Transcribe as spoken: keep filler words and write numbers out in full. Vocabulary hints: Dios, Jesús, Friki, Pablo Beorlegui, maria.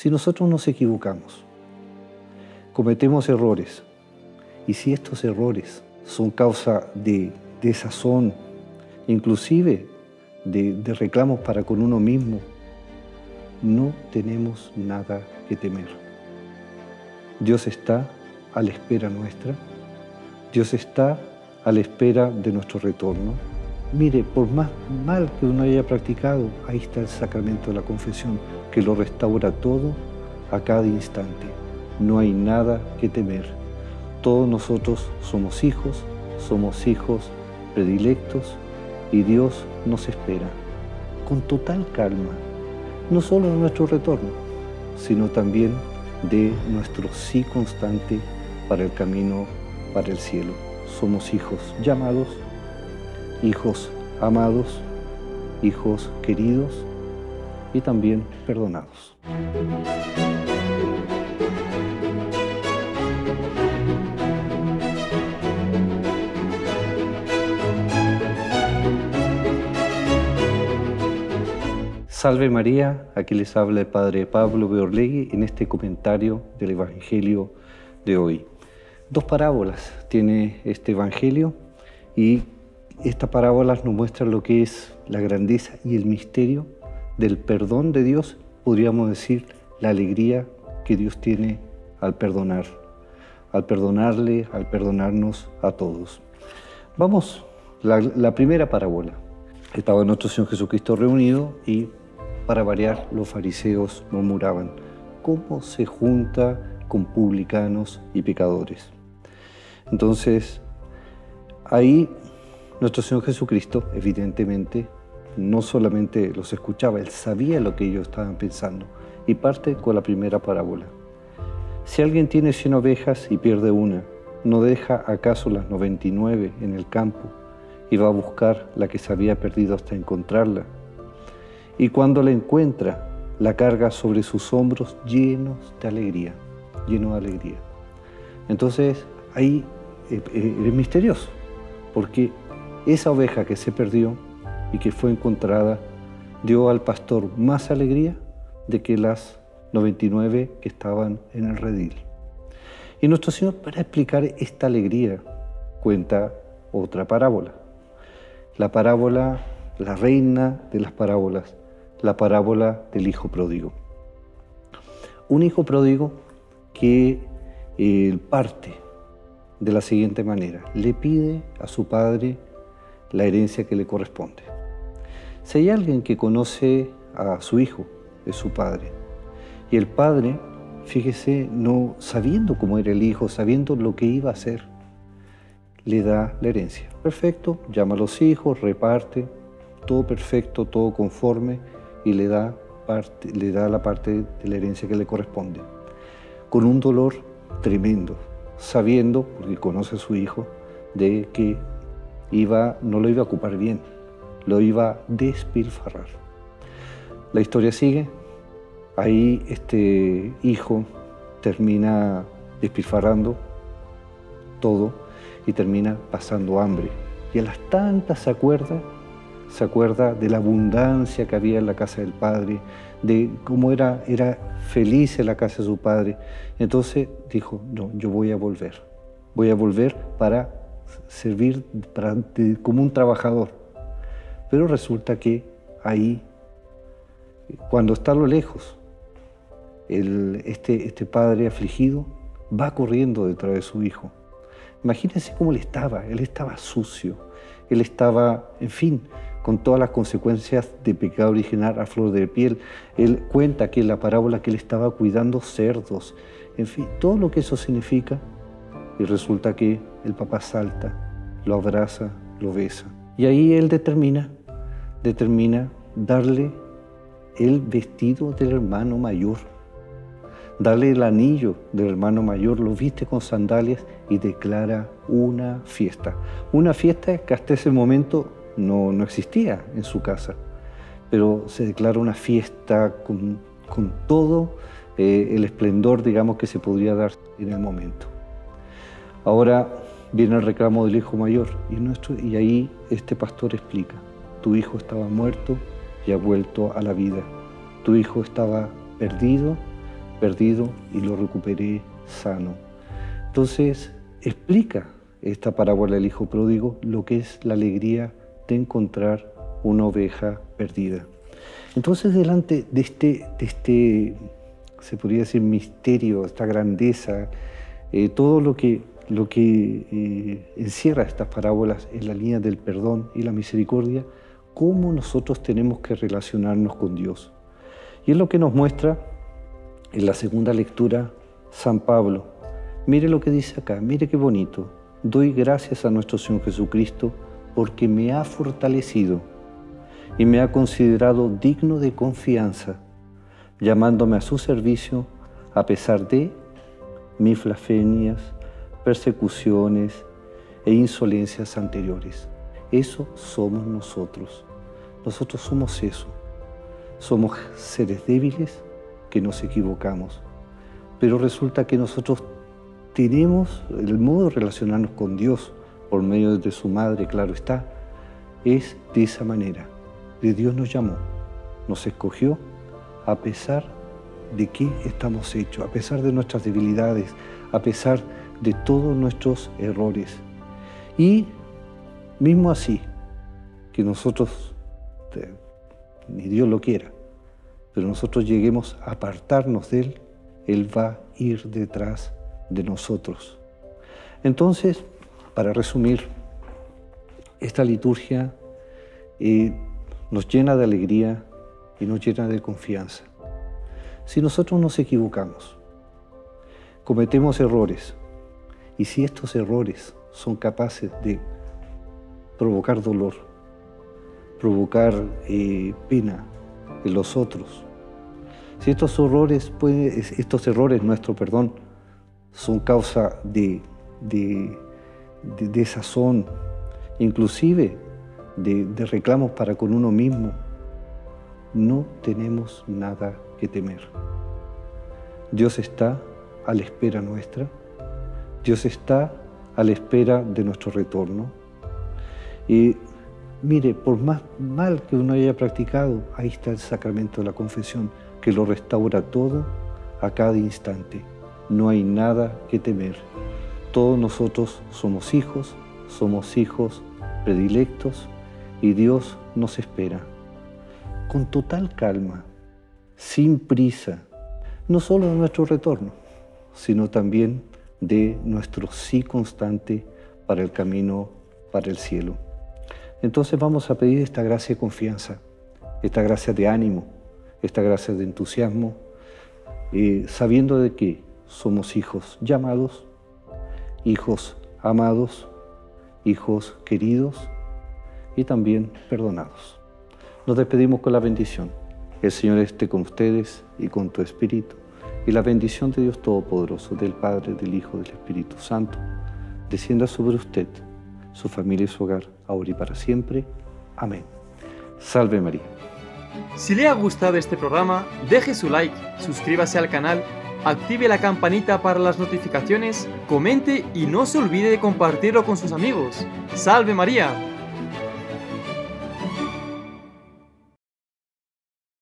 Si nosotros nos equivocamos, cometemos errores, y si estos errores son causa de desazón, inclusive de, de reclamos para con uno mismo, no tenemos nada que temer. Dios está a la espera nuestra, Dios está a la espera de nuestro retorno. Mire, por más mal que uno haya practicado, ahí está el sacramento de la confesión, que lo restaura todo a cada instante. No hay nada que temer. Todos nosotros somos hijos, somos hijos predilectos, y Dios nos espera con total calma, no solo de nuestro retorno, sino también de nuestro sí constante para el camino, para el cielo. Somos hijos llamados, hijos amados, hijos queridos y también perdonados. Salve María, aquí les habla el Padre Pablo Beorlegui en este comentario del Evangelio de hoy. Dos parábolas tiene este Evangelio, y estas parábolas nos muestran lo que es la grandeza y el misterio del perdón de Dios, podríamos decir la alegría que Dios tiene al perdonar, al perdonarle, al perdonarnos a todos. Vamos, la, la primera parábola. Estaba nuestro Señor Jesucristo reunido y, para variar, los fariseos murmuraban: ¿cómo se junta con publicanos y pecadores? Entonces, ahí nuestro Señor Jesucristo, evidentemente, no solamente los escuchaba, Él sabía lo que ellos estaban pensando, y parte con la primera parábola. Si alguien tiene cien ovejas y pierde una, ¿no deja acaso las noventa y nueve en el campo y va a buscar la que se había perdido hasta encontrarla? Y cuando la encuentra, la carga sobre sus hombros llenos de alegría, lleno de alegría. Entonces, ahí eh, eh, es misterioso, porque esa oveja que se perdió y que fue encontrada dio al pastor más alegría de que las noventa y nueve que estaban en el redil. Y nuestro Señor, para explicar esta alegría, cuenta otra parábola. La parábola, la reina de las parábolas, la parábola del hijo pródigo. Un hijo pródigo que eh, parte de la siguiente manera: le pide a su padre la herencia que le corresponde. Si hay alguien que conoce a su hijo, es su padre, y el padre, fíjese, no sabiendo cómo era el hijo, sabiendo lo que iba a hacer, le da la herencia. Perfecto, llama a los hijos, reparte, todo perfecto, todo conforme, y le da, parte, le da la parte de la herencia que le corresponde. Con un dolor tremendo, sabiendo, porque conoce a su hijo, de que iba, no lo iba a ocupar bien, lo iba a despilfarrar. La historia sigue, ahí este hijo termina despilfarrando todo y termina pasando hambre. Y a las tantas se acuerda, se acuerda de la abundancia que había en la casa del padre, de cómo era, era feliz en la casa de su padre. Entonces dijo: no, yo voy a volver, voy a volver para servir para, de, como un trabajador. Pero resulta que ahí, cuando está a lo lejos, el, este, este padre afligido va corriendo detrás de su hijo. Imagínense cómo él estaba, él estaba sucio, él estaba, en fin, con todas las consecuencias de pecado original a flor de piel. Él cuenta que en la parábola que él estaba cuidando cerdos, en fin, todo lo que eso significa. Y resulta que el papá salta, lo abraza, lo besa. Y ahí él determina, determina darle el vestido del hermano mayor, darle el anillo del hermano mayor, lo viste con sandalias y declara una fiesta. Una fiesta que hasta ese momento no, no existía en su casa, pero se declara una fiesta con, con todo eh, el esplendor, digamos, que se podría dar en el momento. Ahora viene el reclamo del hijo mayor, y, nuestro, y ahí este pastor explica: tu hijo estaba muerto y ha vuelto a la vida, tu hijo estaba perdido perdido y lo recuperé sano. Entonces, explica esta parábola del hijo pródigo lo que es la alegría de encontrar una oveja perdida. Entonces, delante de este, de este se podría decir, misterio, esta grandeza, eh, todo lo que, lo que eh, encierra estas parábolas en la línea del perdón y la misericordia, cómo nosotros tenemos que relacionarnos con Dios. Y es lo que nos muestra en la segunda lectura San Pablo. Mire lo que dice acá, mire qué bonito. Doy gracias a nuestro Señor Jesucristo porque me ha fortalecido y me ha considerado digno de confianza, llamándome a su servicio a pesar de mis blasfemias, persecuciones e insolencias anteriores. Eso somos nosotros. Nosotros somos eso. Somos seres débiles que nos equivocamos. Pero resulta que nosotros tenemos el modo de relacionarnos con Dios, por medio de su madre, claro está, es de esa manera. De Dios nos llamó, nos escogió, a pesar de qué estamos hechos, a pesar de nuestras debilidades, a pesar de todos nuestros errores. Y mismo así, que nosotros, ni Dios lo quiera, pero nosotros lleguemos a apartarnos de Él, Él va a ir detrás de nosotros. Entonces, para resumir, esta liturgia eh, nos llena de alegría y nos llena de confianza. Si nosotros nos equivocamos, cometemos errores, y si estos errores son capaces de provocar dolor, provocar eh, pena en los otros, si estos errores, puede, estos errores nuestro perdón, son causa de, de, de desazón, inclusive de, de reclamos para con uno mismo, no tenemos nada que temer. Dios está a la espera nuestra, Dios está a la espera de nuestro retorno. Y mire, por más mal que uno haya practicado, ahí está el sacramento de la confesión, que lo restaura todo a cada instante. No hay nada que temer. Todos nosotros somos hijos, somos hijos predilectos y Dios nos espera. Con total calma, sin prisa, no solo de nuestro retorno, sino también de nuestro sí constante para el camino, para el cielo. Entonces vamos a pedir esta gracia de confianza, esta gracia de ánimo, esta gracia de entusiasmo, eh, sabiendo de que somos hijos llamados, hijos amados, hijos queridos y también perdonados. Nos despedimos con la bendición. El Señor esté con ustedes y con tu espíritu. Y la bendición de Dios Todopoderoso, del Padre, del Hijo, del Espíritu Santo, descienda sobre usted, su familia y su hogar, ahora y para siempre. Amén. Salve María. Si le ha gustado este programa, deje su like, suscríbase al canal, active la campanita para las notificaciones, comente y no se olvide de compartirlo con sus amigos. ¡Salve María!